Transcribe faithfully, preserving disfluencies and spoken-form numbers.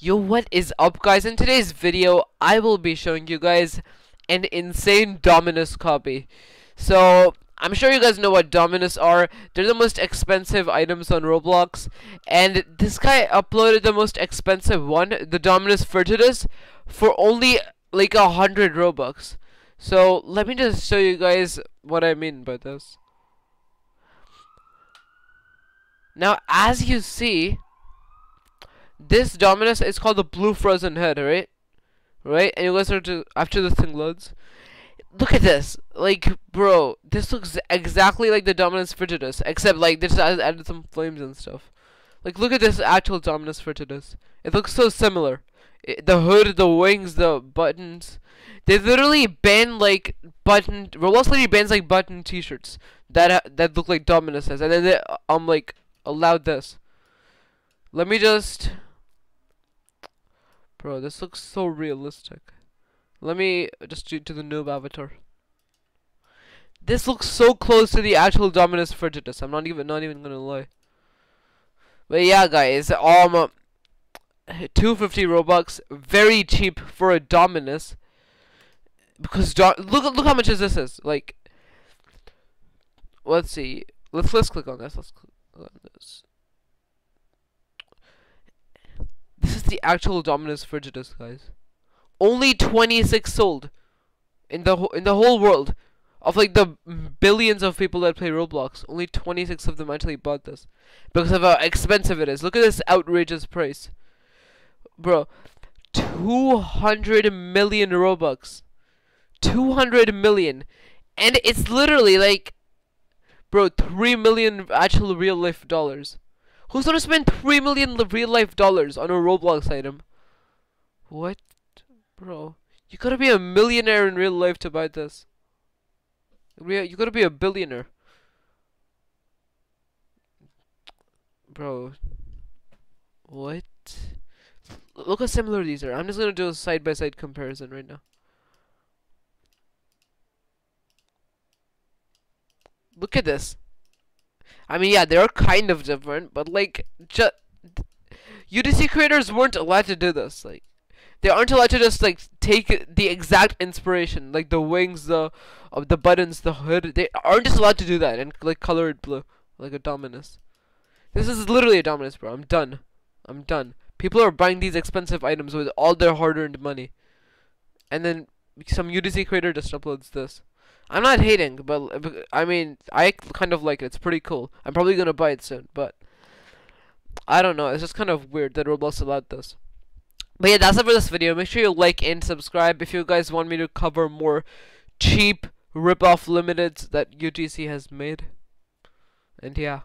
Yo, what is up guys? In today's video I will be showing you guys an insane Dominus copy. So I'm sure you guys know what Dominus are. They're the most expensive items on Roblox, and this guy uploaded the most expensive one, the Dominus Virtus, for only like a hundred Robux. So let me just show you guys what I mean by this. Now, as you see, this Dominus is called the Blue Frozen Head, right? Right? And you guys are to after this thing loads. Look at this, like, bro, this looks exactly like the Dominus Frigidus, except like this has added some flames and stuff. Like, look at this actual Dominus Frigidus. It looks so similar. It, the hood, the wings, the buttons. They literally ban like button. Roblox literally bans like button T-shirts that uh, that look like Dominus has, and then they um like allowed this. Let me just. Bro, this looks so realistic. Let me just do to the noob avatar. This looks so close to the actual Dominus Frigidus. I'm not even not even gonna lie. But yeah, guys, um, uh, two hundred fifty Robux, very cheap for a Dominus. Because do look look how much is this is like. Let's see. Let's let's click on this. Let's click on this. This is the actual Dominus Frigidus, guys. Only twenty-six sold in the in the whole world of like the billions of people that play Roblox. Only twenty-six of them actually bought this because of how expensive it is. Look at this outrageous price, bro. two hundred million Robux, two hundred million, and it's literally like, bro, three million actual real life dollars. Who's gonna spend three million real life dollars on a Roblox item? What? Bro, you gotta be a millionaire in real life to buy this. You gotta be a billionaire. Bro. What? Look how similar these are. I'm just gonna do a side-by-side comparison right now. Look at this. I mean, yeah, they are kind of different, but like, just U D C creators weren't allowed to do this, like. They aren't allowed to just like take the exact inspiration, like the wings, the of uh, the buttons, the hood. They aren't just allowed to do that and like color it blue, like a Dominus. This is literally a Dominus, bro. I'm done. I'm done. People are buying these expensive items with all their hard-earned money, and then some U D C creator just uploads this. I'm not hating, but I mean, I kind of like it. It's pretty cool. I'm probably gonna buy it soon, but I don't know. It's just kind of weird that Roblox allowed this. But yeah, that's it for this video. Make sure you like and subscribe if you guys want me to cover more cheap rip-off limiteds that U T C has made. And yeah.